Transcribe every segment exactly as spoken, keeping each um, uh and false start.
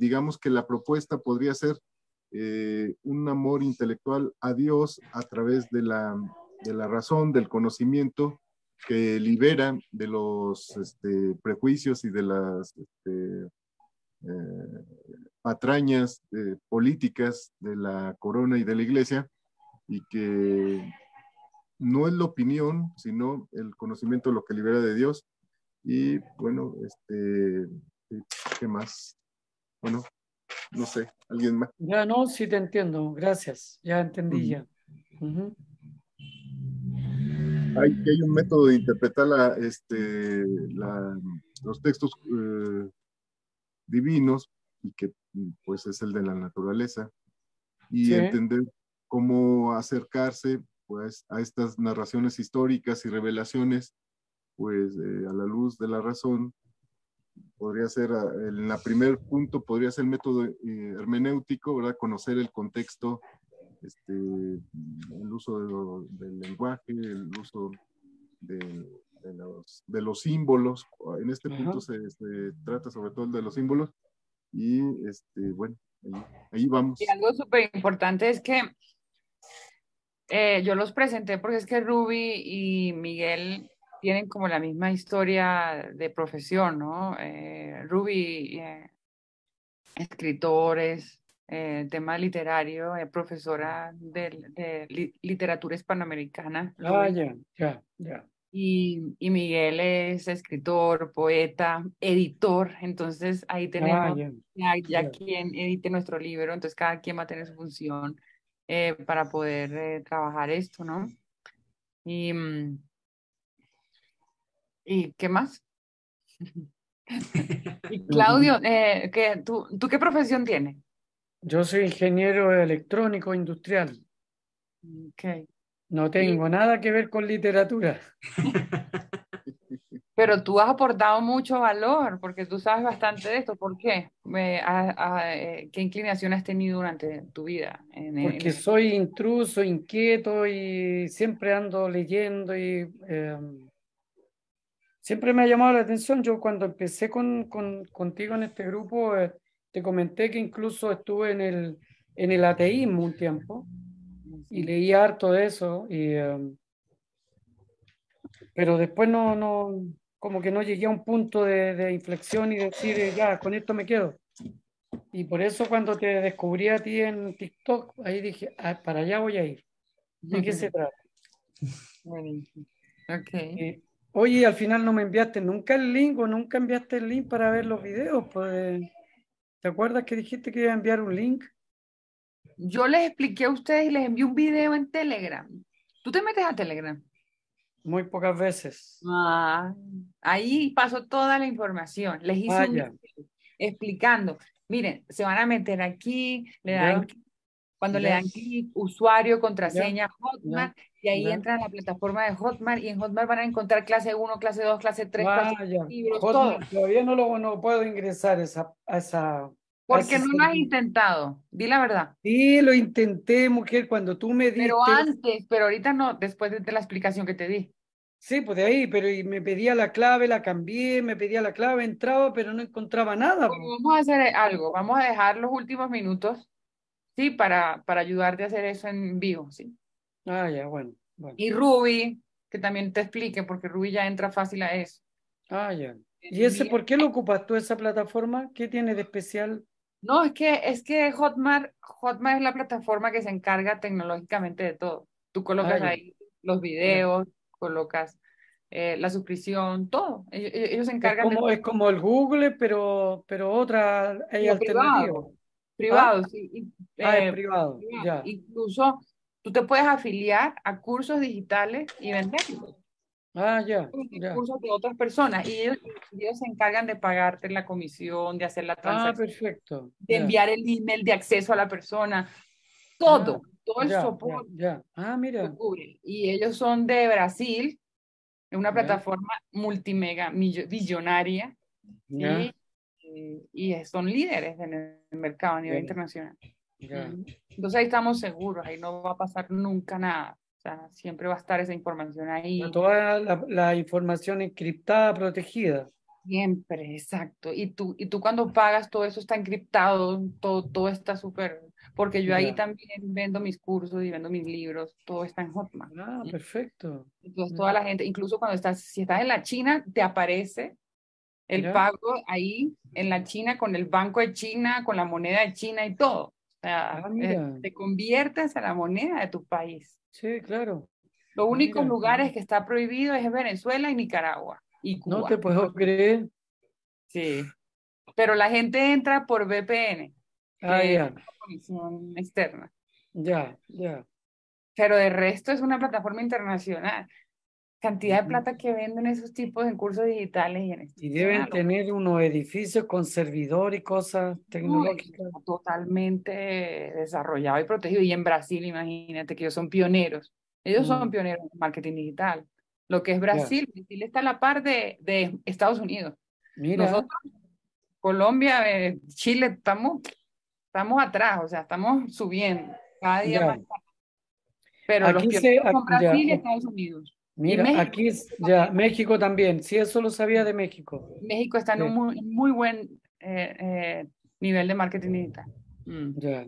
digamos que la propuesta podría ser eh, un amor intelectual a Dios a través de la, de la razón, del conocimiento que libera de los este, prejuicios y de las este, eh, patrañas eh, políticas de la corona y de la iglesia, y que no es la opinión, sino el conocimiento lo que libera de Dios. Y bueno, este, ¿qué más? Bueno, no sé, ¿alguien más? Ya no, sí te entiendo, gracias, ya entendí uh-huh. ya. Uh-huh. Hay, hay un método de interpretar la, este, la, los textos eh, divinos, y que pues es el de la naturaleza, y sí. entender cómo acercarse pues a estas narraciones históricas y revelaciones, pues eh, a la luz de la razón. Podría ser, en el primer punto podría ser el método eh, hermenéutico, ¿verdad? Conocer el contexto, este, el uso de lo, del lenguaje, el uso de, de, los, de los símbolos. En este Ajá. punto se, se trata sobre todo de los símbolos, y este, bueno, ahí, ahí vamos. Y algo súper importante es que eh, yo los presenté porque es que Ruby y Miguel tienen como la misma historia de profesión, ¿no? Eh, Ruby, eh, escritores, eh, tema literario, eh, profesora de, de li, literatura hispanoamericana. Ah, ya, ya, ya. Y Miguel es escritor, poeta, editor, entonces ahí tenemos ah, yeah. ya, ya yeah. quien edite nuestro libro, entonces cada quien va a tener su función eh, para poder eh, trabajar esto, ¿no? Y... ¿Y qué más? Y Claudio, eh, ¿qué, tú, ¿tú qué profesión tienes? Yo soy ingeniero electrónico industrial. Okay. No tengo y... nada que ver con literatura. Pero tú has aportado mucho valor, porque tú sabes bastante de esto. ¿Por qué? ¿Qué inclinación has tenido durante tu vida? Porque soy intruso, inquieto, y siempre ando leyendo y... Eh, siempre me ha llamado la atención. Yo cuando empecé con, con, contigo en este grupo, eh, te comenté que incluso estuve en el, en el ateísmo un tiempo y leí harto de eso, y, eh, pero después no, no, como que no llegué a un punto de, de inflexión y decir, eh, ya, con esto me quedo. Y por eso cuando te descubrí a ti en TikTok, ahí dije, ah, para allá voy a ir. ¿De qué se trata? Ok. Eh, Oye, al final no me enviaste nunca el link, o nunca enviaste el link para ver los videos. Pues, ¿te acuerdas que dijiste que iba a enviar un link? Yo les expliqué a ustedes y les envié un video en Telegram. ¿Tú te metes a Telegram? Muy pocas veces. Ah, ahí pasó toda la información. Les hice Vaya. un video explicando. Miren, se van a meter aquí, le dan... ¿Ya? Cuando yes. le dan clic, usuario, contraseña, yeah. Hotmart, yeah. y ahí yeah. entran a la plataforma de Hotmart, y en Hotmart van a encontrar clase uno, clase dos, clase tres, wow, clase yeah. libros, Hotmart, todo. Todavía no, lo, no puedo ingresar esa, a esa... Porque no lo has intentado, di la verdad. Sí, lo intenté, mujer, cuando tú me diste... Pero antes, pero ahorita no, después de, de la explicación que te di. Sí, pues de ahí, pero y me pedía la clave, la cambié, me pedía la clave, entraba, pero no encontraba nada. Pues vamos a hacer algo, vamos a dejar los últimos minutos, sí, para, para ayudarte a hacer eso en vivo, sí. Ah, ya, bueno, bueno. Y Ruby, que también te explique, porque Ruby ya entra fácil a eso. Ah, ya. ¿Y ese por qué lo ocupas tú, esa plataforma? ¿Qué tiene de especial? No, es que, es que Hotmart, Hotmart es la plataforma que se encarga tecnológicamente de todo. Tú colocas ah, ahí los videos, ya. colocas eh, la suscripción, todo. Ellos, ellos se encargan es como, de... Es como el Google, pero, pero otra... Hay alternativa. Privado, ah, sí. Y, ah, eh, privado, ya. Incluso tú te puedes afiliar a cursos digitales y venderlos. Ah, ya. ya. Cursos de otras personas. Y ellos, ellos se encargan de pagarte la comisión, de hacer la transacción. Ah, perfecto. De ya. enviar el email de acceso a la persona. Todo, ah, todo el ya, soporte. Ya, ya. Ah, mira. Y ellos son de Brasil, en una plataforma ya. multimega, billonaria. Ya. Y, y son líderes en el mercado a nivel Bien. internacional. Bien. Entonces ahí estamos seguros, ahí no va a pasar nunca nada, o sea, siempre va a estar esa información ahí. Toda la, la información encriptada, protegida. Siempre, exacto. Y tú, y tú cuando pagas, todo eso está encriptado, todo, todo está súper... Porque yo ahí yeah. también vendo mis cursos y vendo mis libros, todo está en Hotmart. Ah, ¿sí? Perfecto. Entonces yeah. toda la gente, incluso cuando estás, si estás en la China, te aparece el yeah. pago ahí en la China, con el banco de China, con la moneda de China y todo. O sea, ah, mira. Te conviertes a la moneda de tu país. Sí, claro. Los ah, únicos mira. lugares que está prohibido es Venezuela y Nicaragua. Y Cuba. No te puedo creer. Sí, pero la gente entra por V P N, ah, que yeah. es una conexión externa. Ya, yeah, ya. Yeah. Pero de resto es una plataforma internacional. Cantidad de plata que venden esos tipos en cursos digitales. Y, en y deben tener unos edificios con servidor y cosas tecnológicas. No, totalmente desarrollado y protegido. Y en Brasil, imagínate que ellos son pioneros. Ellos mm. son pioneros en marketing digital. Lo que es Brasil, yeah. Brasil está a la par de, de Estados Unidos. Mira. Nosotros, Colombia, eh, Chile, estamos, estamos atrás, o sea, estamos subiendo cada día yeah. más tarde. Pero aquí los se, aquí, son Brasil ya. y Estados Unidos. Mira, México, aquí es, ya, México también, sí, eso lo sabía de México. México está yeah. en un muy, muy buen eh, eh, nivel de marketing digital. Mm. Yeah.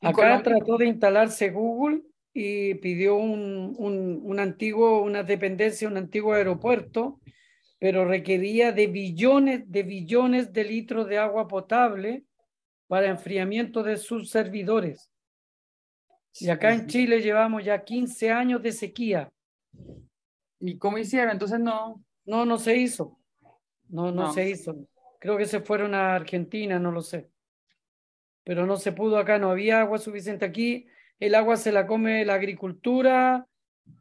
Acá Colombia, trató de instalarse Google y pidió un, un, un antiguo, una dependencia, un antiguo aeropuerto, pero requería de billones, de billones de litros de agua potable para enfriamiento de sus servidores. Y acá en Chile llevamos ya quince años de sequía. ¿Y cómo hicieron? Entonces no... No, no se hizo. No, no, no. se hizo. Creo que se fueron a Argentina, no lo sé. Pero no se pudo acá, no había agua suficiente aquí. El agua se la come la agricultura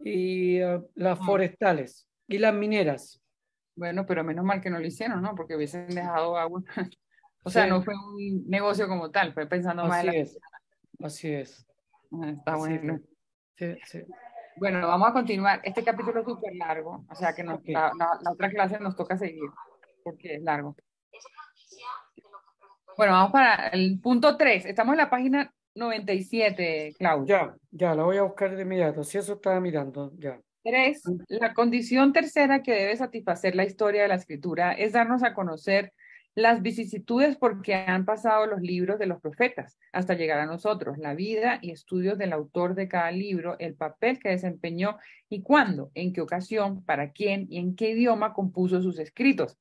y uh, las forestales y las mineras. Bueno, pero menos mal que no lo hicieron, ¿no? Porque hubiesen dejado agua. O sea, sí. no fue un negocio como tal, fue pensando Así más en la... Es. Así es. Está Así bueno. Es. Sí, sí. Bueno, vamos a continuar. Este capítulo es súper largo, o sea que nos, okay. la, la, la otra clase nos toca seguir, porque es largo. Bueno, vamos para el punto tres. Estamos en la página... noventa y siete, Claudia. Ya, ya, la voy a buscar de inmediato, si eso estaba mirando, ya. Tres, la condición tercera que debe satisfacer la historia de la escritura es darnos a conocer las vicisitudes por que han pasado los libros de los profetas hasta llegar a nosotros, la vida y estudios del autor de cada libro, el papel que desempeñó y cuándo, en qué ocasión, para quién y en qué idioma compuso sus escritos.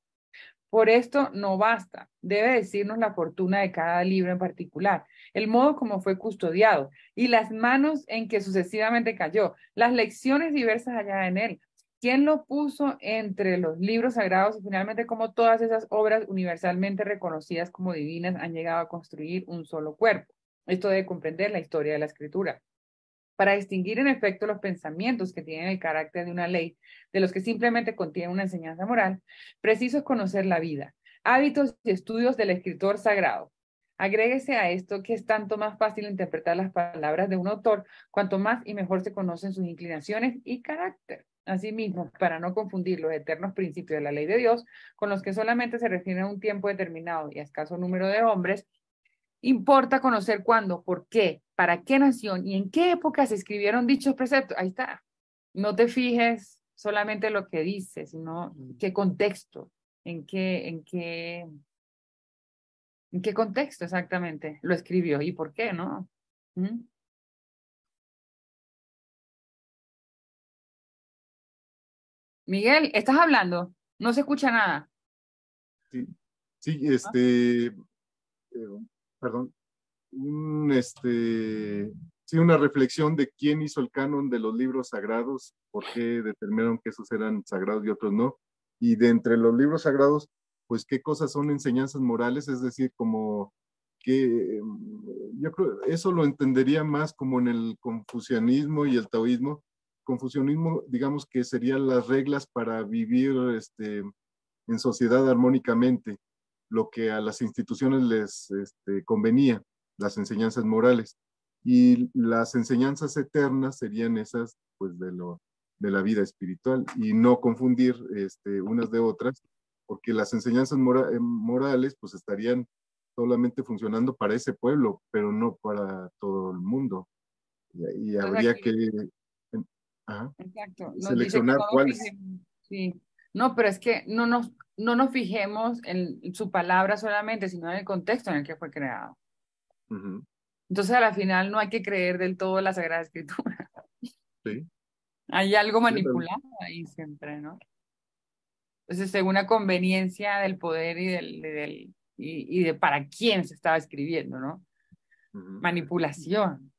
Por esto no basta, debe decirnos la fortuna de cada libro en particular, el modo como fue custodiado y las manos en que sucesivamente cayó, las lecciones diversas halladas en él, quién lo puso entre los libros sagrados y finalmente cómo todas esas obras universalmente reconocidas como divinas han llegado a construir un solo cuerpo. Esto debe comprender la historia de la escritura. Para distinguir en efecto los pensamientos que tienen el carácter de una ley, de los que simplemente contienen una enseñanza moral, preciso es conocer la vida, hábitos y estudios del escritor sagrado. Agréguese a esto que es tanto más fácil interpretar las palabras de un autor, cuanto más y mejor se conocen sus inclinaciones y carácter. Asimismo, para no confundir los eternos principios de la ley de Dios, con los que solamente se refiere a un tiempo determinado y a escaso número de hombres, importa conocer cuándo, por qué, para qué nación y en qué época se escribieron dichos preceptos. Ahí está. No te fijes solamente lo que dice, sino qué contexto, en qué, en qué, en qué contexto exactamente lo escribió y por qué, ¿no? ¿Mm? Miguel, ¿estás hablando? No se escucha nada. Sí, sí, este... ¿Ah? Perdón, un, este, sí, una reflexión de quién hizo el canon de los libros sagrados, por qué determinaron que esos eran sagrados y otros no, y de entre los libros sagrados, pues qué cosas son enseñanzas morales, es decir, como que yo creo, eso lo entendería más como en el confucianismo y el taoísmo. Confucianismo, digamos que serían las reglas para vivir este, en sociedad armónicamente, lo que a las instituciones les este, convenía, las enseñanzas morales. Y las enseñanzas eternas serían esas pues, de, lo, de la vida espiritual, y no confundir este, unas de otras, porque las enseñanzas mora morales pues, estarían solamente funcionando para ese pueblo, pero no para todo el mundo. Y, y habría que, en, ajá, seleccionar cuáles. Sí. No, pero es que no nos, no nos fijemos en su palabra solamente, sino en el contexto en el que fue creado. Uh-huh. Entonces, a la final, no hay que creer del todo la Sagrada Escritura. Sí. Hay algo manipulado ahí siempre, ¿no? Entonces, según una conveniencia del poder y, del, del, y, y de para quién se estaba escribiendo, ¿no? Uh-huh. Manipulación.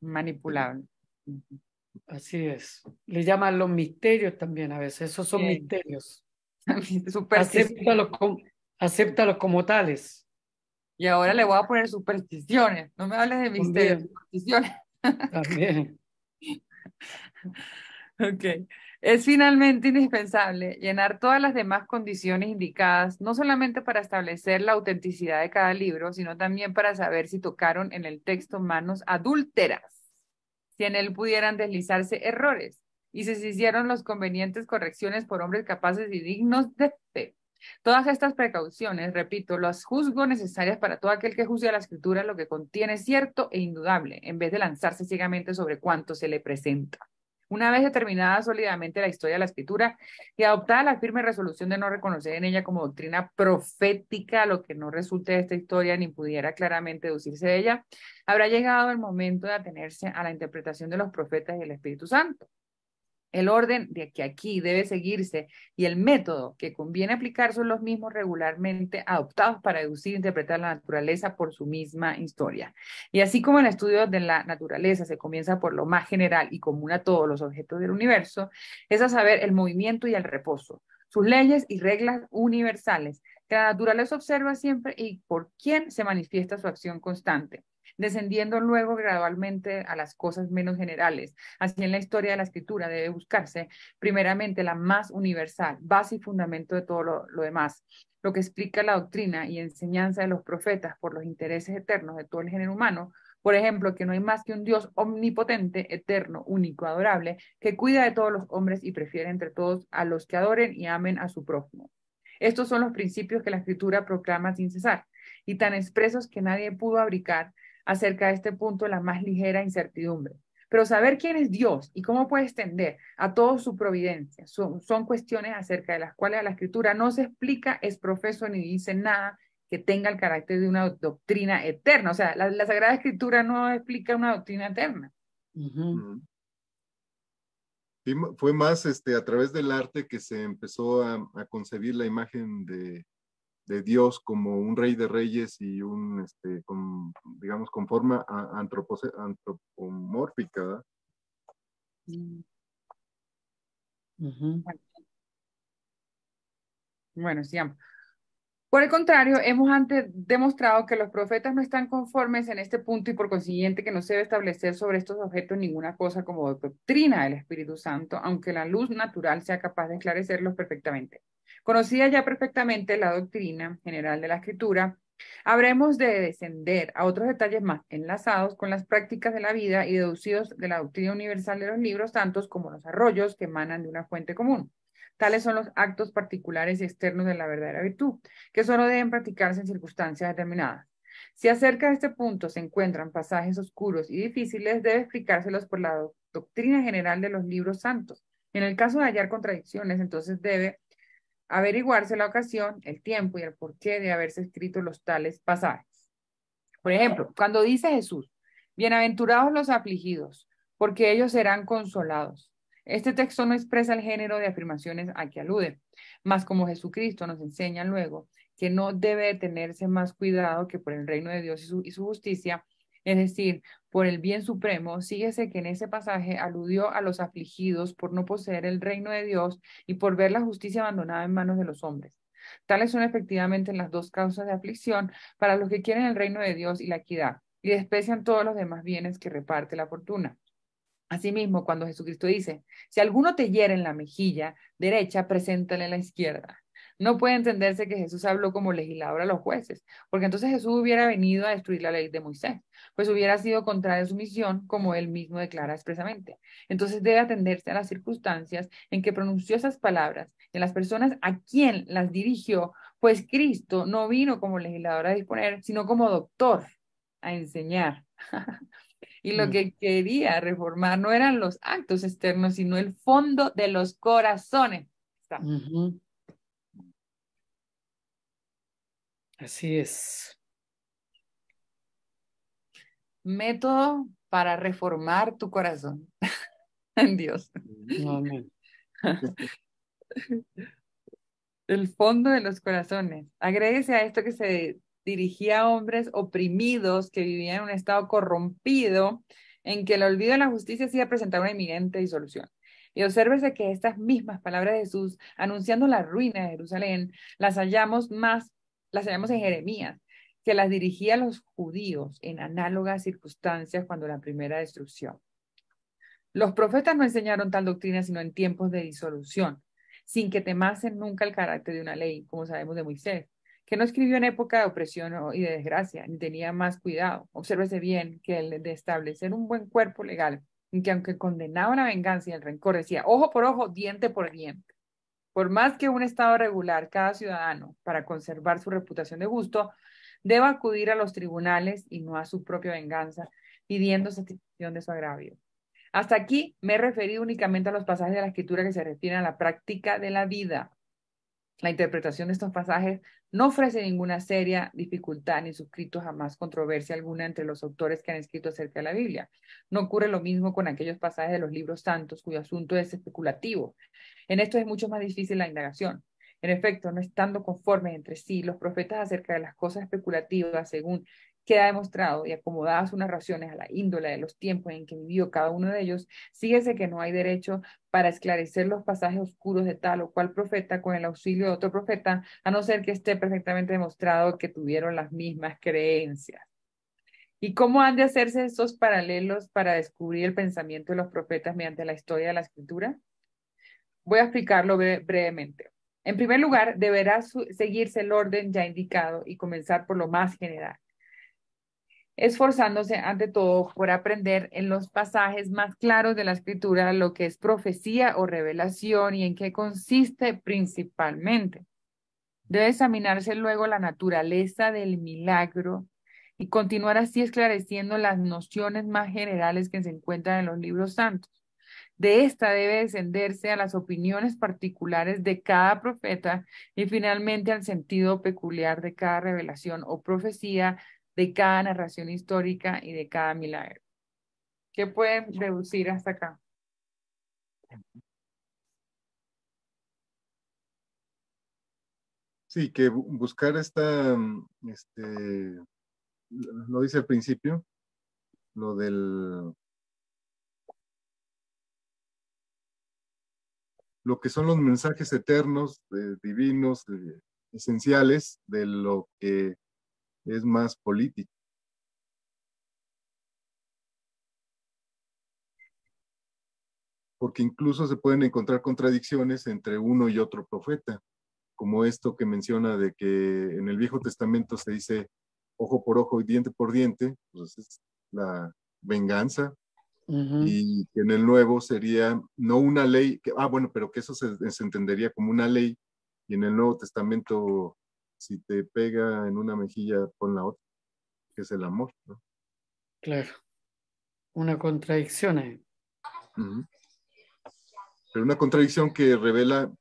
Manipulable. Uh-huh. Así es. Le llaman los misterios también a veces. Esos son sí. misterios. Acéptalos como, acéptalos como tales. Y ahora le voy a poner supersticiones. No me hables de misterios, supersticiones. También. Ok. Es finalmente indispensable llenar todas las demás condiciones indicadas, no solamente para establecer la autenticidad de cada libro, sino también para saber si tocaron en el texto manos adúlteras, si en él pudieran deslizarse errores, y si se hicieron las convenientes correcciones por hombres capaces y dignos de fe. Todas estas precauciones, repito, las juzgo necesarias para todo aquel que juzgue la Escritura lo que contiene cierto e indudable, en vez de lanzarse ciegamente sobre cuanto se le presenta. Una vez determinada sólidamente la historia de la Escritura y adoptada la firme resolución de no reconocer en ella como doctrina profética lo que no resulte de esta historia ni pudiera claramente deducirse de ella, habrá llegado el momento de atenerse a la interpretación de los profetas y el Espíritu Santo. El orden de que aquí debe seguirse y el método que conviene aplicar son los mismos regularmente adoptados para deducir e interpretar la naturaleza por su misma historia. Y así como el estudio de la naturaleza se comienza por lo más general y común a todos los objetos del universo, es a saber el movimiento y el reposo, sus leyes y reglas universales, que la naturaleza observa siempre y por quién se manifiesta su acción constante, descendiendo luego gradualmente a las cosas menos generales. Así en la historia de la Escritura debe buscarse primeramente la más universal, base y fundamento de todo lo, lo demás, lo que explica la doctrina y enseñanza de los profetas por los intereses eternos de todo el género humano, por ejemplo, que no hay más que un Dios omnipotente, eterno, único, adorable, que cuida de todos los hombres y prefiere entre todos a los que adoren y amen a su prójimo. Estos son los principios que la Escritura proclama sin cesar, y tan expresos que nadie pudo abrigar acerca de este punto la más ligera incertidumbre. Pero saber quién es Dios y cómo puede extender a todos su providencia son, son cuestiones acerca de las cuales la Escritura no se explica, es profeso ni dice nada que tenga el carácter de una doctrina eterna. O sea, la, la Sagrada Escritura no explica una doctrina eterna. Uh-huh. Sí, fue más este, a través del arte que se empezó a, a concebir la imagen de... de Dios como un rey de reyes y un, este, con, digamos, con forma antropomórfica. Mm. Uh-huh. Bueno, sigamos. Por el contrario, hemos antes demostrado que los profetas no están conformes en este punto y por consiguiente que no se debe establecer sobre estos objetos ninguna cosa como doctrina del Espíritu Santo, aunque la luz natural sea capaz de esclarecerlos perfectamente. Conocida ya perfectamente la doctrina general de la Escritura, habremos de descender a otros detalles más enlazados con las prácticas de la vida y deducidos de la doctrina universal de los libros, tantos como los arroyos que emanan de una fuente común. Tales son los actos particulares y externos de la verdadera virtud, que solo deben practicarse en circunstancias determinadas. Si acerca de este punto se encuentran pasajes oscuros y difíciles, debe explicárselos por la do- doctrina general de los libros santos. En el caso de hallar contradicciones, entonces debe averiguarse la ocasión, el tiempo y el porqué de haberse escrito los tales pasajes. Por ejemplo, cuando dice Jesús, «Bienaventurados los afligidos, porque ellos serán consolados». Este texto no expresa el género de afirmaciones a que alude, mas como Jesucristo nos enseña luego que no debe tenerse más cuidado que por el reino de Dios y su, y su justicia, es decir, por el bien supremo, síguese que en ese pasaje aludió a los afligidos por no poseer el reino de Dios y por ver la justicia abandonada en manos de los hombres. Tales son efectivamente las dos causas de aflicción para los que quieren el reino de Dios y la equidad, y desprecian todos los demás bienes que reparte la fortuna. Asimismo, cuando Jesucristo dice, si alguno te hiere en la mejilla derecha, preséntale la izquierda. No puede entenderse que Jesús habló como legislador a los jueces, porque entonces Jesús hubiera venido a destruir la ley de Moisés, pues hubiera sido contraria a su misión, como él mismo declara expresamente. Entonces debe atenderse a las circunstancias en que pronunció esas palabras, en las personas a quien las dirigió, pues Cristo no vino como legislador a disponer, sino como doctor a enseñar. Y lo que quería reformar no eran los actos externos, sino el fondo de los corazones. está. Uh-huh. Así es. Método para reformar tu corazón. En Dios. Amén. El fondo de los corazones. Agréguese a esto que se dirigía a hombres oprimidos que vivían en un estado corrompido en que el olvido de la justicia hacía presentar una inminente disolución. Y obsérvese que estas mismas palabras de Jesús, anunciando la ruina de Jerusalén, las hallamos más, las hallamos en Jeremías, que las dirigía a los judíos en análogas circunstancias cuando la primera destrucción. Los profetas no enseñaron tal doctrina sino en tiempos de disolución, sin que temasen nunca el carácter de una ley, como sabemos de Moisés, que no escribió en época de opresión y de desgracia, ni tenía más cuidado. Obsérvese bien que el de establecer un buen cuerpo legal, en que aunque condenaba la venganza y el rencor, decía ojo por ojo, diente por diente. Por más que un Estado regular, cada ciudadano, para conservar su reputación de justo, deba acudir a los tribunales y no a su propia venganza, pidiendo satisfacción de su agravio. Hasta aquí me he referido únicamente a los pasajes de la Escritura que se refieren a la práctica de la vida. La interpretación de estos pasajes no ofrece ninguna seria dificultad ni suscrito jamás controversia alguna entre los autores que han escrito acerca de la Biblia. No ocurre lo mismo con aquellos pasajes de los libros santos cuyo asunto es especulativo. En esto es mucho más difícil la indagación. En efecto, no estando conformes entre sí los profetas acerca de las cosas especulativas según queda demostrado y acomodadas unas razones a la índole de los tiempos en que vivió cada uno de ellos, síguese que no hay derecho para esclarecer los pasajes oscuros de tal o cual profeta con el auxilio de otro profeta, a no ser que esté perfectamente demostrado que tuvieron las mismas creencias. ¿Y cómo han de hacerse esos paralelos para descubrir el pensamiento de los profetas mediante la historia de la Escritura? Voy a explicarlo bre- brevemente. En primer lugar, deberá seguirse el orden ya indicado y comenzar por lo más general, esforzándose ante todo por aprender en los pasajes más claros de la Escritura lo que es profecía o revelación y en qué consiste principalmente. Debe examinarse luego la naturaleza del milagro y continuar así esclareciendo las nociones más generales que se encuentran en los libros santos. De esta debe descenderse a las opiniones particulares de cada profeta y finalmente al sentido peculiar de cada revelación o profecía, de cada narración histórica y de cada milagro. ¿Qué pueden deducir hasta acá? Sí, que buscar esta, este, lo dice al principio, lo del, lo que son los mensajes eternos, eh, divinos, eh, esenciales de lo que es más político. Porque incluso se pueden encontrar contradicciones entre uno y otro profeta, como esto que menciona de que en el Viejo Testamento se dice ojo por ojo y diente por diente, pues es la venganza, uh-huh. Y que en el Nuevo sería no una ley, que, ah bueno, pero que eso se, se entendería como una ley, y en el Nuevo Testamento si te pega en una mejilla, pon la otra, que es el amor, ¿no? Claro. Una contradicción ahí. Uh-huh. Pero una contradicción que revela,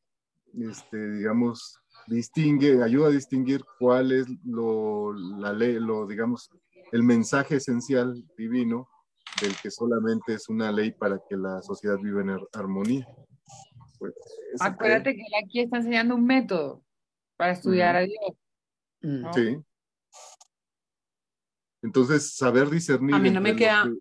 este, digamos, distingue, ayuda a distinguir cuál es lo, la ley, lo, digamos, el mensaje esencial divino del que solamente es una ley para que la sociedad viva en ar- armonía. Pues, acuérdate que él aquí está enseñando un método para estudiar uh-huh. a Dios, ¿no? Sí. Entonces, saber discernir. A mí no me queda. Que,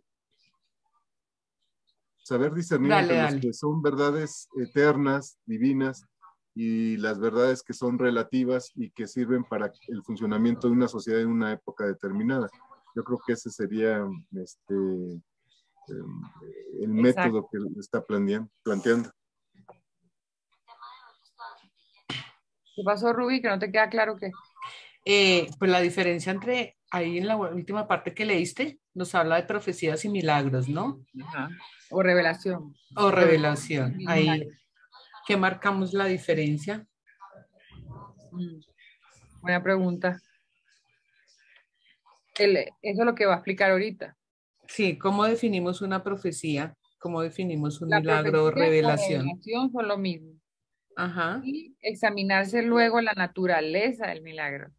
saber discernir dale, entre dale. Los que son verdades eternas, divinas, y las verdades que son relativas y que sirven para el funcionamiento de una sociedad en una época determinada. Yo creo que ese sería este, el método exacto que está planteando. planteando. ¿Qué pasó, Rubí? Que no te queda claro que... Eh, pues la diferencia entre, ahí en la última parte que leíste, nos habla de profecías y milagros, ¿no? Ajá. O revelación. O revelación. revelación. Ahí, ¿qué marcamos la diferencia? Mm. Buena pregunta. El, eso es lo que va a explicar ahorita. Sí, ¿cómo definimos una profecía? ¿Cómo definimos un la milagro o revelación? La revelación son lo mismo. Ajá. y examinarse luego la naturaleza del milagro.